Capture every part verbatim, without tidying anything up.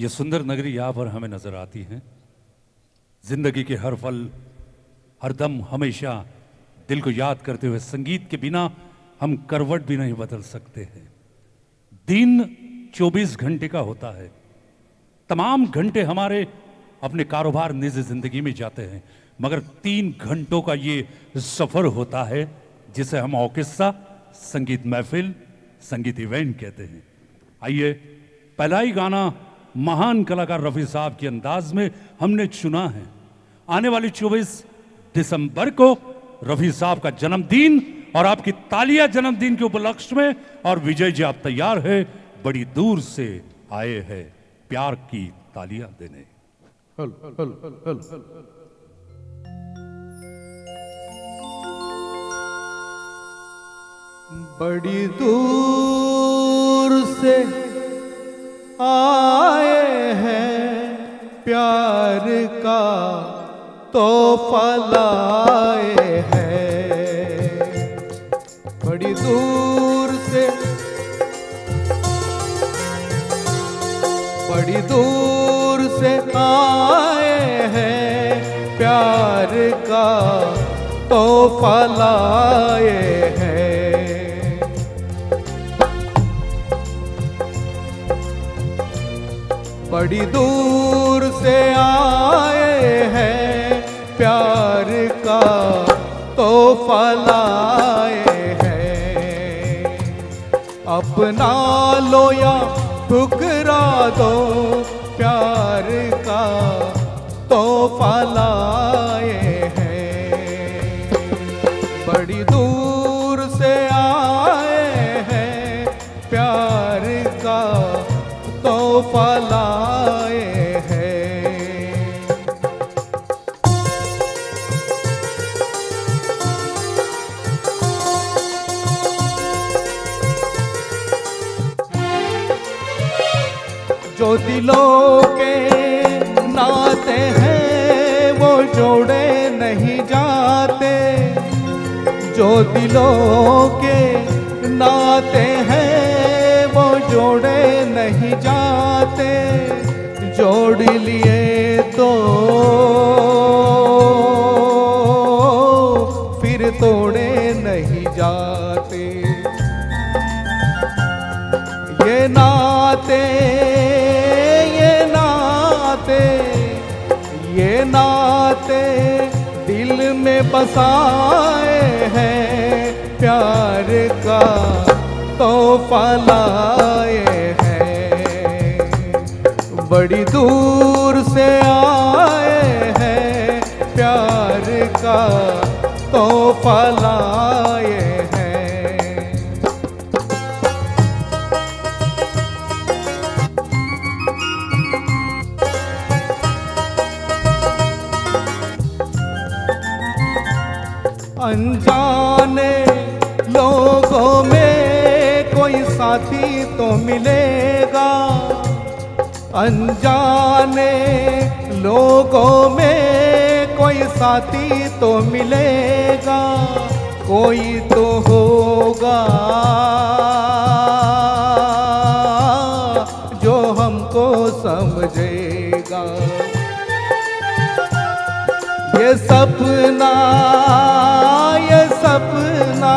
ये सुंदर नगरी यहाँ पर हमें नज़र आती है। ज़िंदगी के हर पल हर दम हमेशा दिल को याद करते हुए संगीत के बिना हम करवट भी नहीं बदल सकते हैं। दिन चौबीस घंटे का होता है, तमाम घंटे हमारे अपने कारोबार निजी ज़िंदगी में जाते हैं, मगर तीन घंटों का ये सफ़र होता है जिसे हम ऑर्केस्ट्रा, संगीत महफिल, संगीत इवेंट कहते हैं। आइए पहला ही गाना महान कलाकार रफ़ी साहब के अंदाज में हमने चुना है। आने वाली चौबीस दिसंबर को रफ़ी साहब का जन्मदिन और आपकी तालिया जन्मदिन के उपलक्ष्य में। और विजय जी आप तैयार है बड़ी दूर से आए हैं प्यार की तालियां देने। हल, हल, हल, हल, हल, हल, हल। बड़ी दूर से आए हैं प्यार का तोहफा लाए हैं। बड़ी दूर से, बड़ी दूर से आए हैं प्यार का तोहफा लाए हैं। बड़ी दूर से आए हैं प्यार का तोहफा लाए हैं। अपना लो या ठुकरा दो प्यार का तोहफा लाए हैं। बड़ी दूर से आए हैं प्यार का तोहफा लाए। जो दिलों के नाते हैं वो जोड़े नहीं जाते, जो दिलों के नाते हैं वो जोड़े नहीं जाते। जोड़ लिए तो फिर तोड़े नहीं जाते। ये नाते ये नाते दिल में बसाए हैं प्यार का तोहफा लाए हैं। बड़ी दूर से आए हैं प्यार का तोहफा लाए। अनजाने लोगों में कोई साथी तो मिलेगा, अनजाने लोगों में कोई साथी तो मिलेगा। कोई तो होगा जो हमको समझेगा। ये सपना, ये सपना,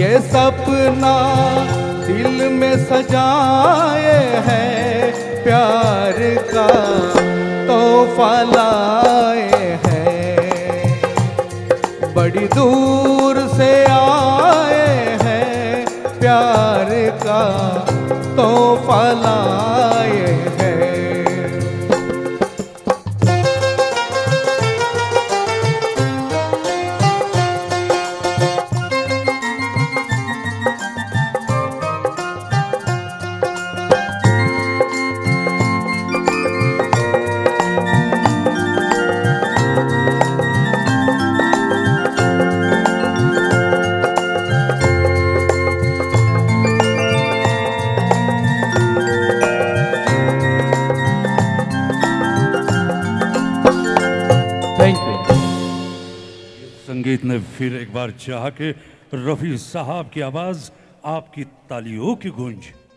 ये सपना दिल में सजाए हैं प्यार का तोहफा लाए हैं। बड़ी दूर से आए हैं प्यार का तोहफा लाए हैं। संगीत ने फिर एक बार चाहा कि रफ़ी साहब की आवाज़ आपकी तालियों की गूंज।